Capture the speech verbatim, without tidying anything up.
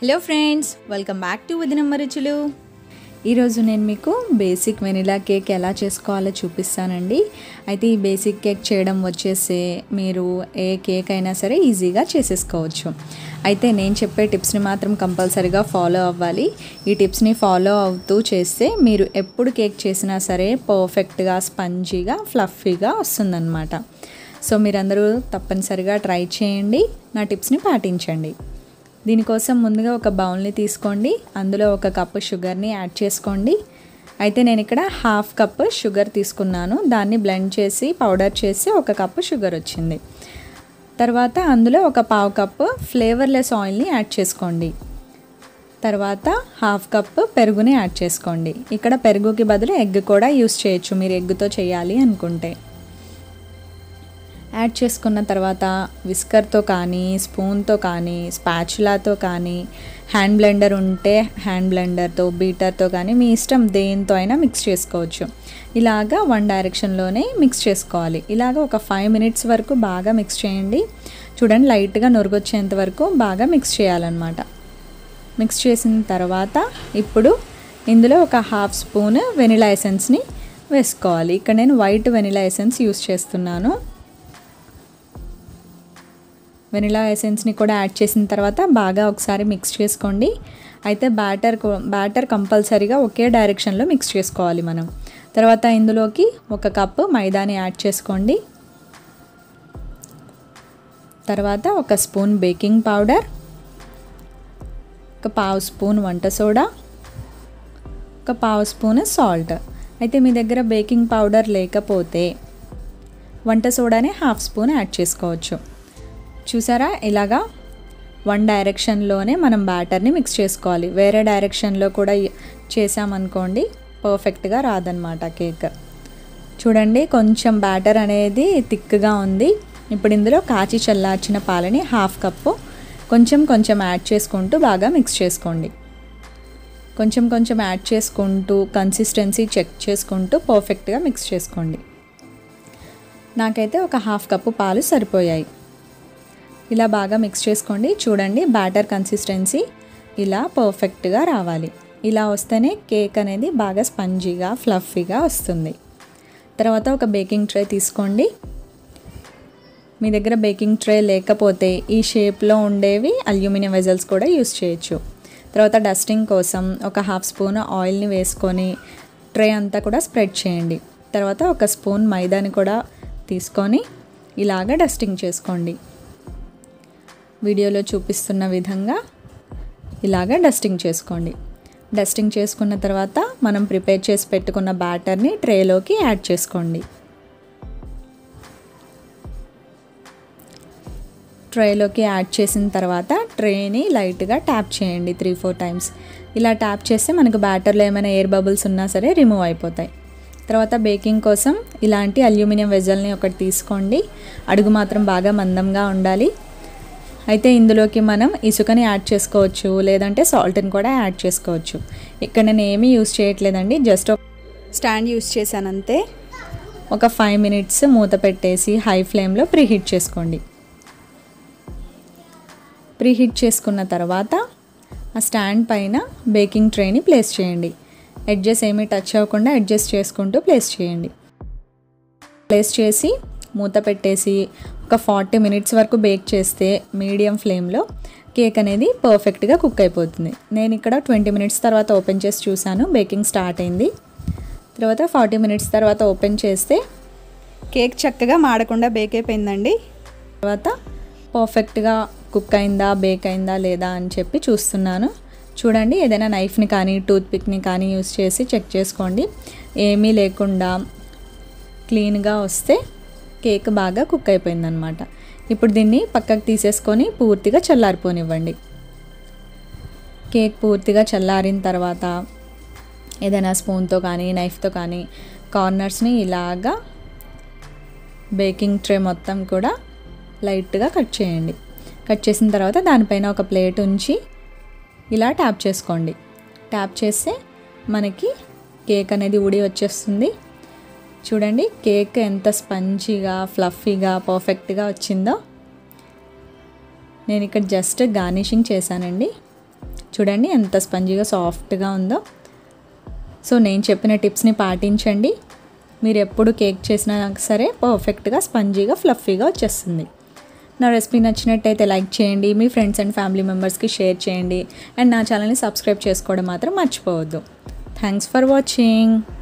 Hello friends, welcome back to వదినమ్మ రుచులు। ఈ రోజు నేను మీకు బేసిక్ వెనిలా కేక్ ఎలా చేసుకోవాలో చూపిస్తానండి। అయితే ఈ బేసిక్ కేక్ చేయడం వచ్చేసి మీరు ఏ కేక్ అయినా సరే ఈజీగా చేసేసుకోవచ్చు। అయితే నేను చెప్పే టిప్స్ ని మాత్రం కంపల్సరీగా ఫాలో అవ్వాలి। ఈ టిప్స్ ని ఫాలో అవుతూ చేస్తే మీరు ఎప్పుడు కేక్ చేసినా సరే పర్ఫెక్ట్ గా స్పంజీగా ఫ్లఫీగా వస్తుందన్నమాట। సో మీరందరూ తప్పనిసరిగా ట్రై చేయండి, నా టిప్స్ ని పాటించండి। దీనికోసం ముందుగా ఒక బౌల్ని తీసుకోండి, అందులో ఒక కప్పు షుగర్ని యాడ్ చేసుకోండి। అయితే నేను ఇక్కడ హాఫ్ కప్పు షుగర్ తీసుకున్నాను, దాన్ని బ్లెండ్ చేసి పౌడర్ చేసి ఒక కప్పు షుగర్ వచ్చింది। తర్వాత అందులో ఒక పావు కప్పు ఫ్లేవర్లెస్ ఆయిల్ని యాడ్ చేసుకోండి। తర్వాత హాఫ్ కప్పు పెరుగుని యాడ్ చేసుకోండి। ఇక్కడ పెరుగుకి బదులు ఎగ్ కూడా యూస్ చేయొచ్చు, మీరు ఎగ్తో చేయాలి అనుకుంటే। యాడ్ చేసుకున్న తర్వాత విస్కర్తో కానీ స్పూన్తో కానీ స్పాచులాతో కానీ హ్యాండ్ బ్లెండర్ ఉంటే హ్యాండ్ బ్లెండర్తో బీటర్తో కానీ మీ ఇష్టం, దేంతో అయినా మిక్స్ చేసుకోవచ్చు। ఇలాగా వన్ డైరెక్షన్లోనే మిక్స్ చేసుకోవాలి। ఇలాగ ఒక ఫైవ్ మినిట్స్ వరకు బాగా మిక్స్ చేయండి। చూడండి, లైట్గా నొరుగొచ్చేంత వరకు బాగా మిక్స్ చేయాలన్నమాట। మిక్స్ చేసిన తర్వాత ఇప్పుడు ఇందులో ఒక హాఫ్ స్పూన్ వెనిలా ఎసెన్స్ని వేసుకోవాలి। ఇక్కడ నేను వైట్ వెనిలా ఎసెన్స్ యూస్ చేస్తున్నాను। వెనిలా ఎసెన్స్ని కూడా యాడ్ చేసిన తర్వాత బాగా ఒకసారి మిక్స్ చేసుకోండి। అయితే బ్యాటర్ బ్యాటర్ కంపల్సరీగా ఒకే డైరెక్షన్లో మిక్స్ చేసుకోవాలి మనం। తర్వాత ఇందులోకి ఒక కప్పు మైదాని యాడ్ చేసుకోండి। తర్వాత ఒక స్పూన్ బేకింగ్ పౌడర్, ఒక పావు స్పూన్ వంట సోడా, ఒక పావు స్పూన్ సాల్ట్। అయితే మీ దగ్గర బేకింగ్ పౌడర్ లేకపోతే వంట సోడానే హాఫ్ స్పూన్ యాడ్ చేసుకోవచ్చు। చూసారా, ఇలాగా వన్ డైరెక్షన్లోనే మనం బ్యాటర్ని మిక్స్ చేసుకోవాలి। వేరే డైరెక్షన్లో కూడా చేసామనుకోండి పర్ఫెక్ట్గా రాదనమాట కేక్। చూడండి, కొంచెం బ్యాటర్ అనేది థిక్గా ఉంది। ఇప్పుడు ఇందులో కాచి చల్లార్చిన పాలని హాఫ్ కప్పు కొంచెం కొంచెం యాడ్ చేసుకుంటూ బాగా మిక్స్ చేసుకోండి। కొంచెం కొంచెం యాడ్ చేసుకుంటూ కన్సిస్టెన్సీ చెక్ చేసుకుంటూ పర్ఫెక్ట్గా మిక్స్ చేసుకోండి। నాకైతే ఒక హాఫ్ కప్పు పాలు సరిపోయాయి। ఇలా బాగా మిక్స్ చేసుకోండి। చూడండి, బ్యాటర్ కన్సిస్టెన్సీ ఇలా పర్ఫెక్ట్గా రావాలి। ఇలా వస్తేనే కేక్ అనేది బాగా స్పంజీగా ఫ్లఫీగా వస్తుంది। తర్వాత ఒక బేకింగ్ ట్రే తీసుకోండి। మీ దగ్గర బేకింగ్ ట్రే లేకపోతే ఈ షేప్లో ఉండేవి అల్యూమినియం వెజల్స్ కూడా యూస్ చేయొచ్చు। తర్వాత డస్టింగ్ కోసం ఒక హాఫ్ స్పూన్ ఆయిల్ని వేసుకొని ట్రే అంతా కూడా స్ప్రెడ్ చేయండి। తర్వాత ఒక స్పూన్ మైదాని కూడా తీసుకొని ఇలాగ డస్టింగ్ చేసుకోండి। వీడియోలో చూపిస్తున్న విధంగా ఇలాగ డస్టింగ్ చేసుకోండి। డస్టింగ్ చేసుకున్న తర్వాత మనం ప్రిపేర్ చేసి పెట్టుకున్న బ్యాటర్ని ట్రేలోకి యాడ్ చేసుకోండి। ట్రేలోకి యాడ్ చేసిన తర్వాత ట్రేని లైట్గా ట్యాప్ చేయండి త్రీ ఫోర్ టైమ్స్। ఇలా ట్యాప్ చేస్తే మనకు బ్యాటర్లో ఏమైనా ఎయిర్ బబుల్స్ ఉన్నా సరే రిమూవ్ అయిపోతాయి। తర్వాత బేకింగ్ కోసం ఇలాంటి అల్యూమినియం వెజల్ని ఒకటి తీసుకోండి। అడుగు మాత్రం బాగా మందంగా ఉండాలి। అయితే ఇందులోకి మనం ఇసుకని యాడ్ చేసుకోవచ్చు, లేదంటే సాల్ట్ని కూడా యాడ్ చేసుకోవచ్చు। ఇక్కడ నేను ఏమీ యూస్ చేయట్లేదండి, జస్ట్ ఒక స్టాండ్ యూస్ చేశానంతే। ఒక ఫైవ్ మినిట్స్ మూత పెట్టేసి హై ఫ్లేమ్లో ప్రీహీట్ చేసుకోండి। ప్రీహీట్ చేసుకున్న తర్వాత ఆ స్టాండ్ పైన బేకింగ్ ట్రేని ప్లేస్ చేయండి। ఎడ్జెస్ ఏమీ టచ్ అవ్వకుండా అడ్జస్ట్ చేసుకుంటూ ప్లేస్ చేయండి। ప్లేస్ చేసి మూత పెట్టేసి ఒక ఫార్టీ మినిట్స్ వరకు బేక్ చేస్తే మీడియం ఫ్లేమ్లో కేక్ అనేది పర్ఫెక్ట్గా కుక్ అయిపోతుంది। నేను ఇక్కడ ట్వంటీ మినిట్స్ తర్వాత ఓపెన్ చేసి చూశాను, బేకింగ్ స్టార్ట్ అయింది। తర్వాత ఫార్టీ మినిట్స్ తర్వాత ఓపెన్ చేస్తే కేక్ చక్కగా మాడకుండా బేక్ అయిపోయిందండి। తర్వాత పర్ఫెక్ట్గా కుక్ అయిందా బేక్ అయిందా లేదా అని చెప్పి చూస్తున్నాను। చూడండి, ఏదైనా నైఫ్ని కానీ టూత్పిక్ని కానీ యూస్ చేసి చెక్ చేసుకోండి। ఏమీ లేకుండా క్లీన్గా వస్తే కేక్ బాగా కుక్ అయిపోయిందనమాట। ఇప్పుడు దీన్ని పక్కకు తీసేసుకొని పూర్తిగా చల్లారిపోనివ్వండి। కేక్ పూర్తిగా చల్లారిన తర్వాత ఏదైనా స్పూన్తో కానీ నైఫ్తో కానీ కార్నర్స్ని ఇలాగా బేకింగ్ ట్రే మొత్తం కూడా లైట్గా కట్ చేయండి। కట్ చేసిన తర్వాత దానిపైన ఒక ప్లేట్ ఉంచి ఇలా ట్యాప్ చేసుకోండి। ట్యాప్ చేస్తే మనకి కేక్ అనేది ఊడి వచ్చేస్తుంది। చూడండి, కేక్ ఎంత స్పంజీగా ఫ్లఫీగా పర్ఫెక్ట్గా వచ్చిందో। నేను ఇక్కడ జస్ట్ గార్నిషింగ్ చేశానండి। చూడండి ఎంత స్పంజీగా సాఫ్ట్‌గా ఉందో। సో నేను చెప్పిన టిప్స్ ని పాటించండి, మీరు ఎప్పుడు కేక్ చేసినా సరే పర్ఫెక్ట్ గా స్పంజీగా ఫ్లఫీగా వచ్చేస్తుంది। నా రెసిపీ నచ్చినట్లయితే లైక్ చేయండి, మీ ఫ్రెండ్స్ అండ్ ఫ్యామిలీ మెంబర్స్ కి షేర్ చేయండి, అండ్ నా ఛానల్ ని సబ్స్క్రైబ్ చేసుకోవడం మాత్రం మర్చిపోవద్దు। Thanks for watching.